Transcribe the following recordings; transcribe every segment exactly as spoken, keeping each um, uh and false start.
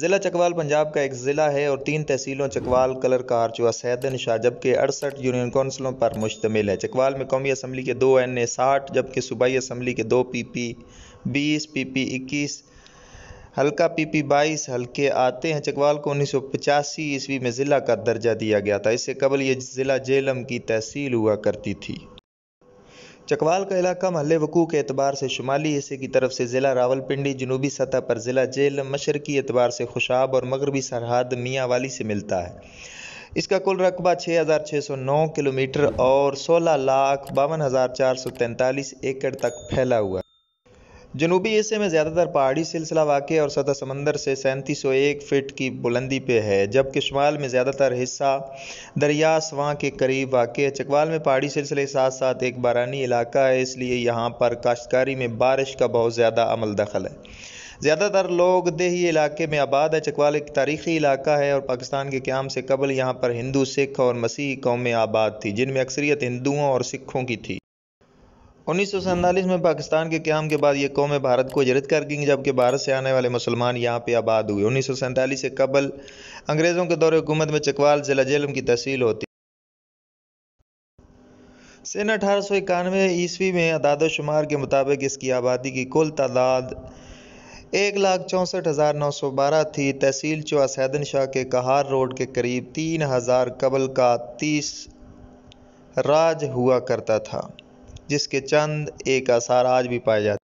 ज़िला चकवाल पंजाब का एक ज़िला है और तीन तहसीलों चकवाल, कलर कहार, चुआ सैदन शाह जबकि अड़सठ यूनियन कौंसलों पर मुश्तमिल है। चकवाल में कौमी असम्बली के दो एन ए साठ जबकि सूबाई असम्बली के दो पी पी बीस, पी पी इक्कीस, हल्का पीपी बाईस हल्के आते हैं। चकवाल को उन्नीस सौ पचासी ईस्वी में ज़िला का दर्जा दिया गया था। इससे कबल ये ज़िला झेलम की तहसील हुआ करती थी। चकवाल का इलाका महल वकू के एतबार से शुमाली हिस्से की तरफ से ज़िला रावलपिंडी, जनूबी सतह पर ज़िला झेलम, मशरकी एतबार से खुशाब और मगरबी सरहद मियांवाली से मिलता है। इसका कुल रकबा छः हज़ार छः सौ नौ किलोमीटर और सोलह लाख बावन हज़ार चार सौ तैंतालीस एकड़ तक फैला हुआ है। जनूबी हिस्से में ज़्यादातर पहाड़ी सिलसिला वाक़े और सतह समंदर से सैंतीस सौ एक फिट की बुलंदी पे है, जबकि शुमाल में ज़्यादातर हिस्सा दरिया स्वां के करीब वाक़े है। चकवाल में पहाड़ी सिलसिले के साथ साथ एक बारानी इलाका है, इसलिए यहाँ पर काश्तकारी में बारिश का बहुत ज़्यादा अमल दखल है। ज़्यादातर लोग देही इलाके में आबाद है। चकवाल एक तारीख़ी इलाका है और पाकिस्तान के क़याम से कबल यहाँ पर हिंदू, सिख और मसीह कौमें आबाद थी, जिनमें अक्सरियत हिंदुओं और सिखों की थी। उन्नीस सौ सैंतालीस में पाकिस्तान के क़याम के बाद ये कौमें भारत को हिजरत कर गईं, जबकि भारत से आने वाले मुसलमान यहाँ पे आबाद हुए। उन्नीस सौ सैंतालीस से कबल अंग्रेज़ों के दौर हुकूमत में चकवाल ज़िला झेलम की तहसील होती। सन अठारह सौ इक्यानवे ईस्वी में अदाद शुमार के मुताबिक इसकी आबादी की कुल तादाद एक लाख चौंसठ हज़ार नौ सौ बारह थी। तहसील चौआ सैदन शाह के कहार रोड के करीब तीन हज़ार कबल का तीस राज हुआ करता था, जिसके चंद एक आसार आज भी पाए जाते।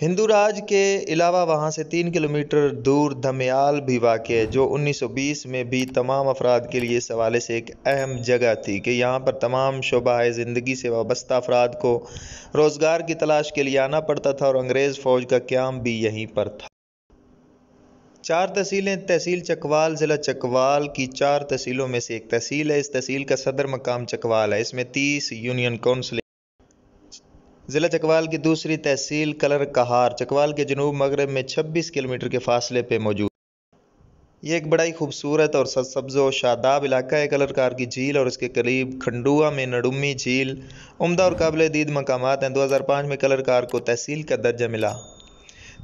हिंदू राज के अलावा वहाँ से तीन किलोमीटर दूर धमियाल भी वाक़ है, जो उन्नीस सौ बीस में भी तमाम अफराद के लिए इस हवाले से एक अहम जगह थी कि यहाँ पर तमाम शोबाए ज़िंदगी से वाबस्ता अफराद को रोज़गार की तलाश के लिए आना पड़ता था और अंग्रेज़ फ़ौज का क़याम भी यहीं पर था। चार तहसीलें तहसील चकवाल ज़िला चकवाल की चार तहसीलों में से एक तहसील है। इस तहसील का सदर मकाम चकवाल है। इसमें तीस यूनियन कौंसलें। ज़िला चकवाल की दूसरी तहसील कलर कहार चकवाल के जनूब मगरब में छब्बीस किलोमीटर के फासले पे मौजूद। ये एक बड़ा ही खूबसूरत और सब्ज़ो शादाब इलाका है। कलर कहार की झील और इसके करीब खंडुआ में नडुम्मी झील उम्दा और काबिल-ए-दीद मकामात हैं। दो हज़ार पाँच में कलर कहार को तहसील का दर्जा मिला।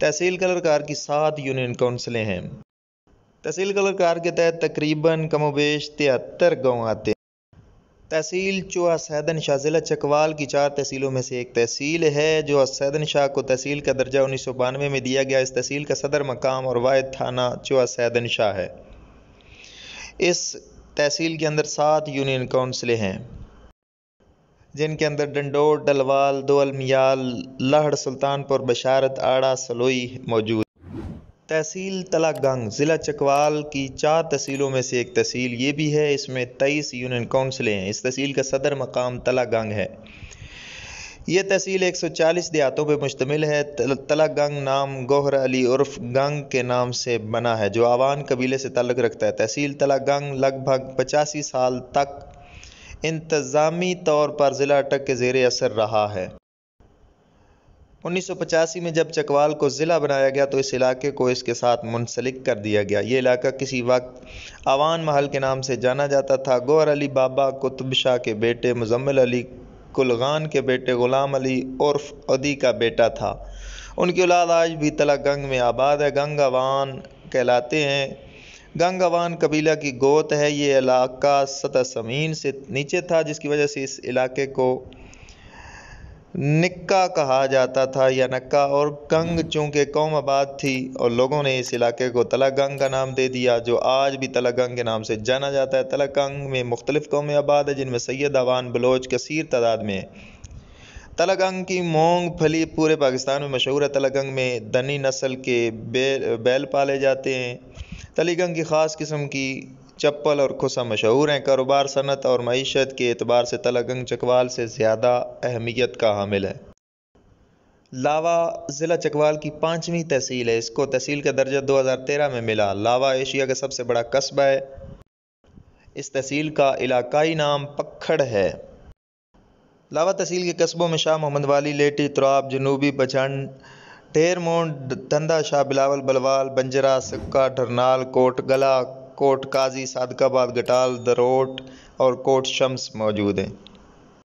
तहसील कलर कहार की सात यूनियन कौंसलें हैं। तहसील कलर कहार के तहत तकरीबन कमोबेश तिहत्तर गांव आते हैं। तहसील चोआ सैदन शाह ज़िला चकवाल की चार तहसीलों में से एक तहसील है, जो सैदन शाह को तहसील का दर्जा उन्नीस सौ बानवे में दिया गया। इस तहसील का सदर मकाम और वायद थाना चोआ सैदन शाह है। इस तहसील के अंदर सात यूनियन कौंसलें हैं, जिनके अंदर डंडोर, डलवाल, दोल मियाल, लहड़, सुल्तानपुर, बशारत, आड़ा, सलोई मौजूद। तहसील तलागंग ज़िला चकवाल की चार तहसीलों में से एक तहसील ये भी है। इसमें तेईस यूनियन कौंसलें हैं। इस तहसील का सदर मकाम तलागंग है। यह तहसील एक सौ चालीस देहातों पर मुश्तमिल है। तलागंग नाम गौहर अली उर्फ गंग के नाम से बना है, जो आवान कबीले से ताल्लुक़ रखता है। तहसील तलागंग लगभग पचासी साल तक इंतज़ामी तौर पर ज़िला अटक के ज़ेर असर रहा है। उन्नीस सौ पचासी में जब चकवाल को ज़िला बनाया गया तो इस इलाके को इसके साथ मुंसलिक कर दिया गया। ये इलाका किसी वक्त आवान महल के नाम से जाना जाता था। गौहर अली बाबा कुतुब शाह के बेटे मुजम्मिल अली कुलगान के बेटे ग़ुलाम अली उर्फ उदी का बेटा था। उनकी औलाद आज भी तलागंग में आबाद है। गंग आवान कहलाते हैं। गंगावान कबीला की गोत है। ये इलाका सतह ज़मीन से नीचे था, जिसकी वजह से इस इलाके को निक्का कहा जाता था या नक्का। और गंग चूँकि कौम आबाद थी और लोगों ने इस इलाके को तलागंग का नाम दे दिया, जो आज भी तलागंग के नाम से जाना जाता है। तलागंग में मुख्तलिफ़ कौमें आबाद है, जिनमें सैयद आवान बलोच कसीर तादाद में है। तलागंग की मूँगफली पूरे पाकिस्तान में मशहूर है। तलागंग में दनी नस्ल के बे, बैल पाले जाते हैं। तलागंग की ख़ास किस्म की चप्पल और खुसा मशहूर हैं। कारोबार, सनत और मईशत के एतबार से तलागंग चकवाल से ज़्यादा अहमियत का हामिल है। लावा ज़िला चकवाल की पाँचवीं तहसील है। इसको तहसील का दर्जा दो हज़ार तेरह में मिला। लावा एशिया का सबसे बड़ा कस्बा है। इस तहसील का इलाकाई नाम पखड़ है। लावा तहसील के कस्बों में शाह मोहम्मद वाली, लेटी, तुराब, जनूबी पचंड, ढेर मोंड, धंधा, शाह बिलावल, बलवाल, बंजरा, सिक्का, ढरनाल, कोट गला, कोट काजी, सादकाबाद, गटाल, दरोट और कोट शम्स मौजूद हैं।